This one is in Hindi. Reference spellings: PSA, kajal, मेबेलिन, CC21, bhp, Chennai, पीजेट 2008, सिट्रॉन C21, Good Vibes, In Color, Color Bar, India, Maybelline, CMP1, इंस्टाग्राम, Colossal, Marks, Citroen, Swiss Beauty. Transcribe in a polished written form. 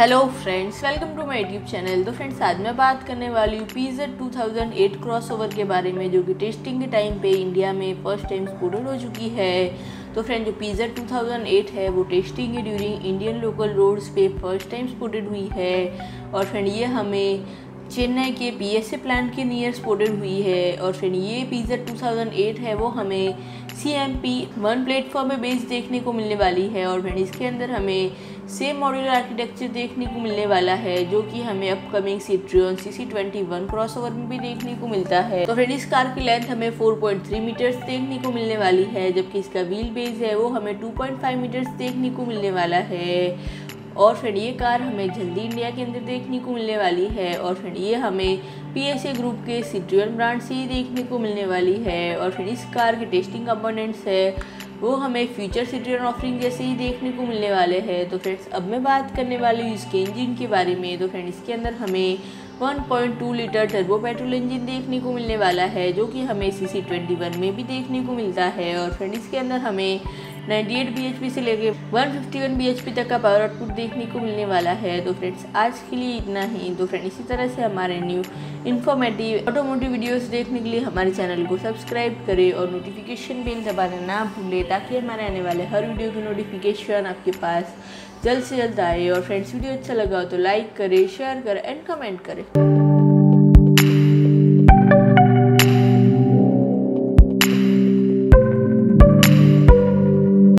Hello friends, welcome to my YouTube channel. तो फ्रेंड्स, आज मैं बात करने वाली हूँ पीजेट 2008 क्रॉसओवर के बारे में, जो कि टेस्टिंग के टाइम पे इंडिया में फर्स्ट टाइम स्पोर्टेड हो चुकी है। तो फ्रेंड, जो पीजेट 2008 है वो टेस्टिंग के ड्यूरिंग इंडियन लोकल रोड्स पे फर्स्ट टाइम स्पोर्टेड हुई है। और फ्रेंड, ये हमें चेन्नई के PSA प्लांट के नियर स्पोर्टेड हुई है। और फ्रेंड, ये पीजेट 2008 है वो हमें CMP1 प्लेटफॉर्म पे बेस्ड देखने को मिलने वाली है। और फ्रेंड, इसके अंदर हमें सेम मॉड्यूलर आर्किटेक्चर देखने को मिलने वाला है, जो कि हमें अपकमिंग सिट्रॉन C21 क्रॉसओवर में भी देखने को मिलता है। तो फ्रेंड, इस कार की लेंथ हमें 4.3 मीटर्स देखने को मिलने वाली है, जबकि इसका व्हील बेस है वो हमें 2.5 मीटर्स देखने को मिलने वाला है। और फ्रेंड, ये कार हमें जल्दी इंडिया के अंदर देखने को मिलने वाली है। और फ्रेंड, ये हमें PSA ग्रुप के सिट्रॉन ब्रांड से ही देखने को मिलने वाली है। और फ्रेंड, इस कार के टेस्टिंग कंपोनेंट्स है वो हमें फ्यूचर सिट्रॉन ऑफरिंग जैसे ही देखने को मिलने वाले हैं। तो फ्रेंड्स, अब मैं बात करने वाली हूँ इसके इंजन के बारे में। तो फ्रेंड, इसके अंदर हमें 1.2 लीटर टर्बो पेट्रोल इंजन देखने को मिलने वाला है, जो कि हमें CC21 में भी देखने को मिलता है। और फ्रेंड, इसके अंदर हमें 98 bhp से लेके 151 bhp तक का पावर आउटपुट देखने को मिलने वाला है। तो फ्रेंड्स, आज के लिए इतना ही। तो फ्रेंड, इसी तरह से हमारे न्यू इन्फॉर्मेटिव ऑटोमोटिव वीडियोस देखने के लिए हमारे चैनल को सब्सक्राइब करें और नोटिफिकेशन बेल दबाना ना भूलें, ताकि हमारे आने वाले हर वीडियो की नोटिफिकेशन आपके पास जल्द से जल्द आए। और फ्रेंड्स, वीडियो अच्छा लगा तो लाइक करें, शेयर करें एंड कमेंट करें।